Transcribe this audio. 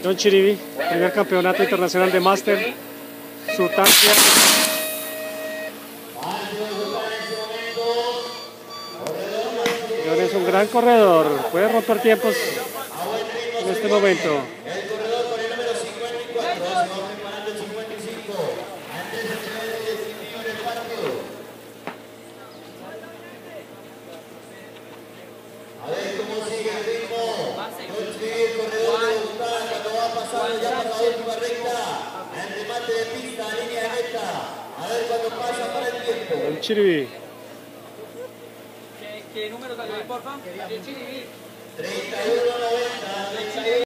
John Chirivi, primer campeonato internacional de máster, Sutancia. John es un gran corredor, puede romper tiempos en este momento. El Chirivi. ¿Qué número salió, por favor? 31.90.